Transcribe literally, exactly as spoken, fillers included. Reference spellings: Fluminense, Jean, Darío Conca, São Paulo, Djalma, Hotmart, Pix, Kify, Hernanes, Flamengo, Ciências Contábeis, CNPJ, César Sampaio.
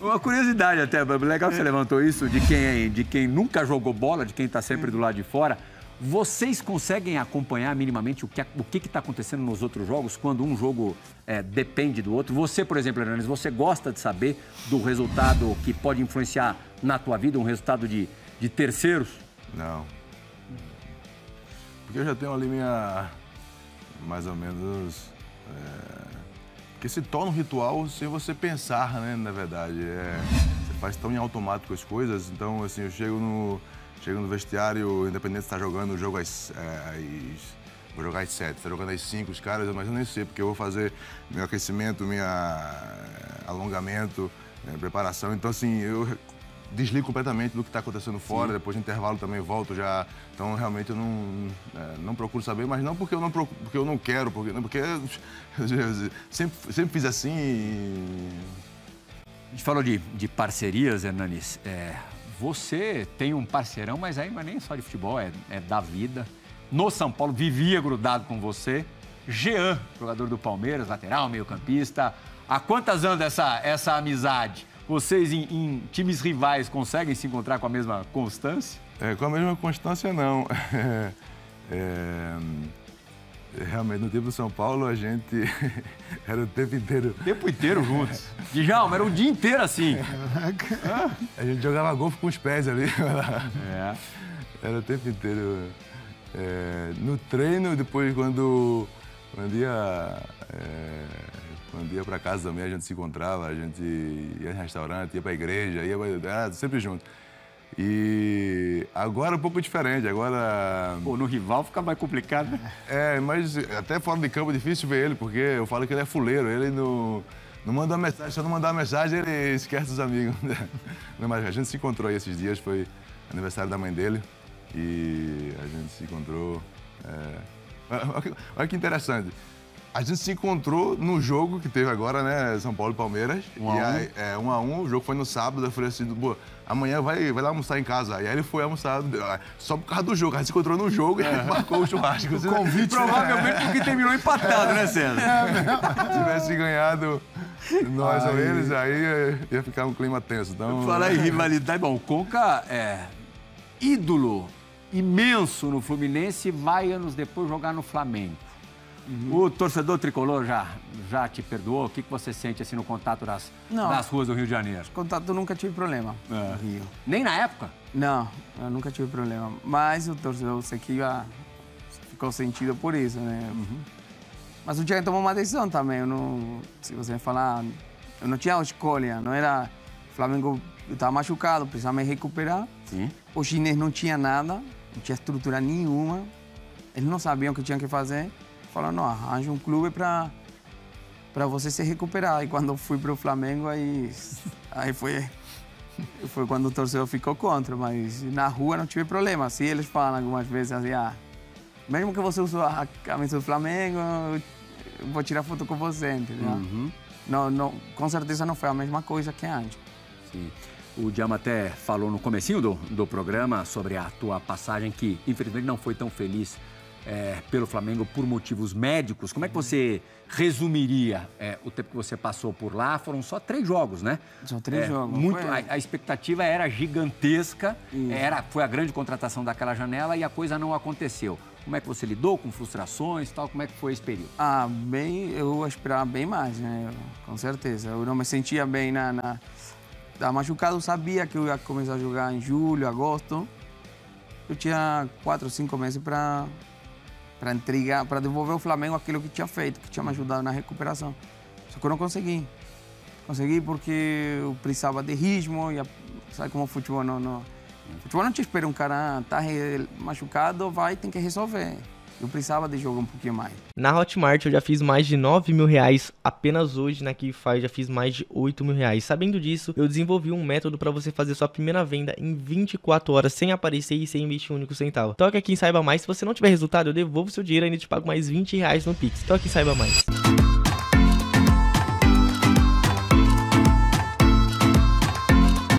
Uma curiosidade até, legal que você levantou isso, de quem, de quem nunca jogou bola, de quem está sempre do lado de fora. Vocês conseguem acompanhar minimamente o que o que está acontecendo nos outros jogos quando um jogo é, depende do outro? Você, por exemplo, Hernanes, você gosta de saber do resultado que pode influenciar na tua vida, um resultado de, de terceiros? Não. Porque eu já tenho ali minha... mais ou menos... É... Porque se torna um ritual sem você pensar, né, na verdade. É... Você faz tão em automático as coisas, então, assim, eu chego no... Chega no vestiário, independente se tá jogando o jogo às, é, às... Vou jogar às sete, tá jogando às cinco, os caras, mas eu nem sei, porque eu vou fazer meu aquecimento, meu alongamento, minha preparação. Então, assim, eu desligo completamente do que está acontecendo fora. Sim. Depois do intervalo também volto já. Então, realmente, eu não, é, não procuro saber, mas não porque eu não, procuro, porque eu não quero, porque, não, porque eu, eu sempre, sempre fiz assim e... A gente falou de, de parcerias, Hernanes. É... Você tem um parceirão, mas aí não é nem só de futebol, é, é da vida. No São Paulo, vivia grudado com você. Jean, jogador do Palmeiras, lateral, meio-campista. Há quantas anos essa, essa amizade? Vocês, em, em times rivais, conseguem se encontrar com a mesma constância? É, com a mesma constância, não. É, é, realmente, no tempo do São Paulo, a gente era o tempo inteiro... O tempo inteiro juntos. Djalma, era o dia inteiro assim. Ah, a gente jogava golfe com os pés ali. É. Era o tempo inteiro. É, no treino, depois, quando, quando ia, é, quando ia para casa também, a gente se encontrava, a gente ia no restaurante, ia para a igreja, ia pra, sempre junto. E agora é um pouco diferente, agora... Pô, no rival fica mais complicado, né? É, mas até fora de campo é difícil ver ele, porque eu falo que ele é fuleiro, ele não, não manda mensagem, se eu não mandar mensagem ele esquece os amigos. Não, mas a gente se encontrou aí esses dias, foi aniversário da mãe dele e a gente se encontrou... É... Olha que interessante. A gente se encontrou no jogo que teve agora, né? São Paulo e Palmeiras. Um a um. E aí, é, um a um, o jogo foi no sábado, eu falei assim, pô, amanhã vai, vai lá almoçar em casa. E aí ele foi almoçar só por causa do jogo. A gente se encontrou no jogo e é. marcou o churrasco. O convite, provavelmente é. porque terminou empatado, é. né, César? É. Se tivesse ganhado nós ou eles, aí ia ficar um clima tenso. Então... Falar em rivalidade, bom, o Conca é ídolo imenso no Fluminense, vai anos depois jogar no Flamengo. Uhum. O torcedor tricolor já, já te perdoou? O que, que você sente assim no contato das, das ruas do Rio de Janeiro? Contato nunca tive problema. É. Rio. Nem na época? Não, eu nunca tive problema. Mas o torcedor você que já ficou sentido por isso, né? Uhum. Mas o Jean tomou uma decisão também. Eu não, se você falar, eu não tinha escolha. Não era... O Flamengo estava machucado, precisava me recuperar. Sim. O chinês não tinha nada, não tinha estrutura nenhuma. Eles não sabiam o que tinham que fazer. Falaram, não, arranja um clube pra, pra você se recuperar. E quando eu fui pro Flamengo, aí, aí foi, foi quando o torcedor ficou contra. Mas na rua não tive problema. Se eles falam algumas vezes assim, ah, mesmo que você usou a camisa do Flamengo, eu vou tirar foto com você, entendeu? Uhum. Não, não, com certeza não foi a mesma coisa que antes. Sim. O Djalma até falou no comecinho do, do programa sobre a tua passagem, que infelizmente não foi tão feliz. É, pelo Flamengo por motivos médicos. Como é que você resumiria é, o tempo que você passou por lá? Foram só três jogos, né? São três é, jogos. Muito, a, a expectativa era gigantesca, era, foi a grande contratação daquela janela e a coisa não aconteceu. Como é que você lidou com frustrações e tal? Como é que foi esse período? Ah, bem, eu esperava bem mais, né? Eu, com certeza. Eu não me sentia bem na... na... Da machucado, eu sabia que eu ia começar a jogar em julho, agosto. Eu tinha quatro, cinco meses para... para entregar, para devolver ao Flamengo aquilo que tinha feito, que tinha me ajudado na recuperação. Só que eu não consegui. Consegui porque eu precisava de ritmo, e a, sabe como o futebol não, não... O futebol não te espera, um cara tá re, machucado, vai, tem que resolver. Eu precisava de jogar um pouquinho mais. Na Hotmart eu já fiz mais de nove mil reais apenas hoje, na Kify eu já fiz mais de oito mil reais. Sabendo disso, eu desenvolvi um método para você fazer sua primeira venda em vinte e quatro horas sem aparecer e sem investir um único centavo. Toca aqui em Saiba Mais, se você não tiver resultado eu devolvo seu dinheiro e ainda te pago mais vinte reais no Pix. Toca aqui em Saiba Mais.